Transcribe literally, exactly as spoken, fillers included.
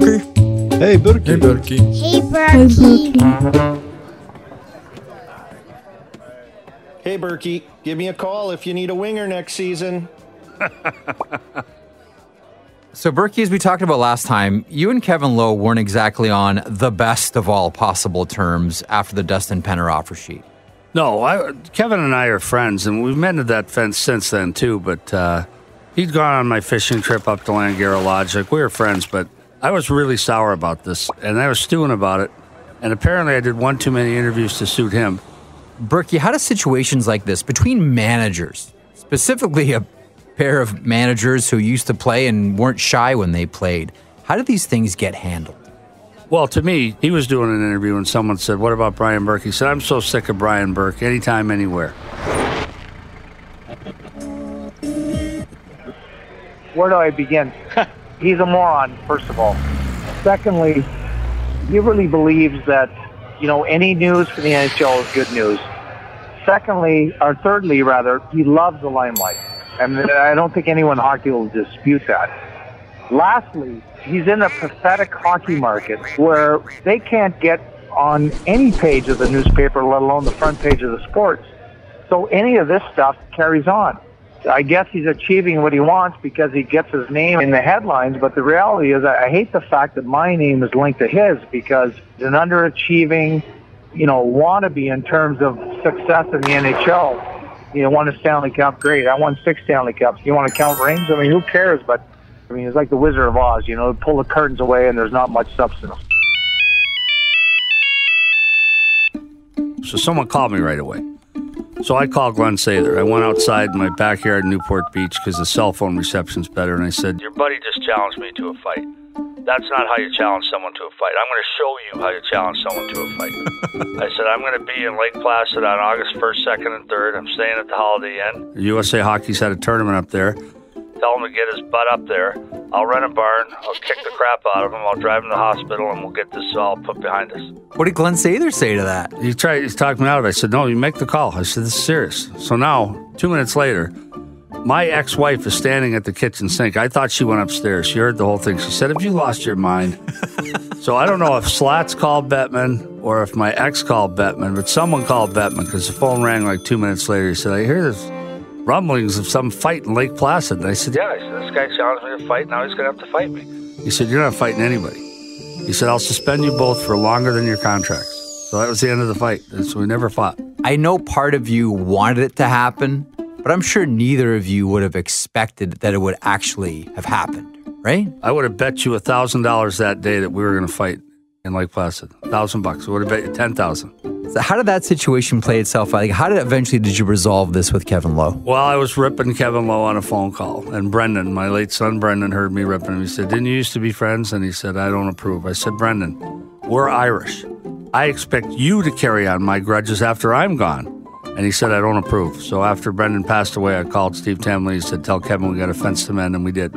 Burke. Hey, Burke. Hey, Burke. Hey, Burke. Hey, Burke. Give me a call if you need a winger next season. So, Burke, as we talked about last time, you and Kevin Lowe weren't exactly on the best of all possible terms after the Dustin Penner offer sheet. No, I, Kevin and I are friends, and we've mended that fence since then, too. But uh, he'd gone on my fishing trip up to Langara Lodge. Like, we were friends, but I was really sour about this, and I was stewing about it. And apparently I did one too many interviews to suit him. Burke, how do situations like this between managers, specifically a pair of managers who used to play and weren't shy when they played, how do these things get handled? Well, to me, he was doing an interview and someone said, what about Brian Burke? He said, I'm so sick of Brian Burke, anytime, anywhere. Where do I begin? He's a moron, first of all. Secondly, he really believes that, you know, any news for the N H L is good news. Secondly, or thirdly, rather, he loves the limelight. I mean, I don't think anyone in hockey will dispute that. Lastly, he's in a pathetic hockey market where they can't get on any page of the newspaper, let alone the front page of the sports. So any of this stuff carries on. I guess he's achieving what he wants because he gets his name in the headlines, but the reality is I hate the fact that my name is linked to his because it's an underachieving, you know, wannabe in terms of success in the N H L. You know, won a Stanley Cup, great. I won six Stanley Cups. You want to count rings? I mean, who cares? But, I mean, it's like the Wizard of Oz, you know, pull the curtains away and there's not much substance. So someone called me right away. So I called Glenn Sather. I went outside in my backyard in Newport Beach because the cell phone reception's better, and I said, your buddy just challenged me to a fight. That's not how you challenge someone to a fight. I'm going to show you how you challenge someone to a fight. I said, I'm going to be in Lake Placid on August first, second, and third. I'm staying at the Holiday Inn. U S A Hockey's had a tournament up there. Tell him to get his butt up there. I'll rent a barn. I'll kick the crap out of him. I'll drive him to the hospital, and we'll get this all put behind us. What did Glenn Sather say to that? He tried. He talked me out of it. I said, no, you make the call. I said, this is serious. So now, two minutes later, my ex-wife is standing at the kitchen sink. I thought she went upstairs. She heard the whole thing. She said, have you lost your mind? So I don't know if Slats called Bettman or if my ex called Bettman, but someone called Bettman because the phone rang like two minutes later. He said, I hear this rumblings of some fight in Lake Placid. And I said, yeah, I said, this guy challenged me to fight. Now he's going to have to fight me. He said, you're not fighting anybody. He said, I'll suspend you both for longer than your contracts. So that was the end of the fight. And so we never fought. I know part of you wanted it to happen, but I'm sure neither of you would have expected that it would actually have happened, right? I would have bet you a thousand dollars that day that we were going to fight in Lake Placid. a thousand bucks. I would have bet you ten thousand. So how did that situation play itself out? Like, how did eventually did you resolve this with Kevin Lowe? Well, I was ripping Kevin Lowe on a phone call. And Brendan, my late son Brendan, heard me ripping him. He said, didn't you used to be friends? And he said, I don't approve. I said, Brendan, we're Irish. I expect you to carry on my grudges after I'm gone. And he said, I don't approve. So after Brendan passed away, I called Steve Tamley. He said, tell Kevin we got a fence to mend, and we did.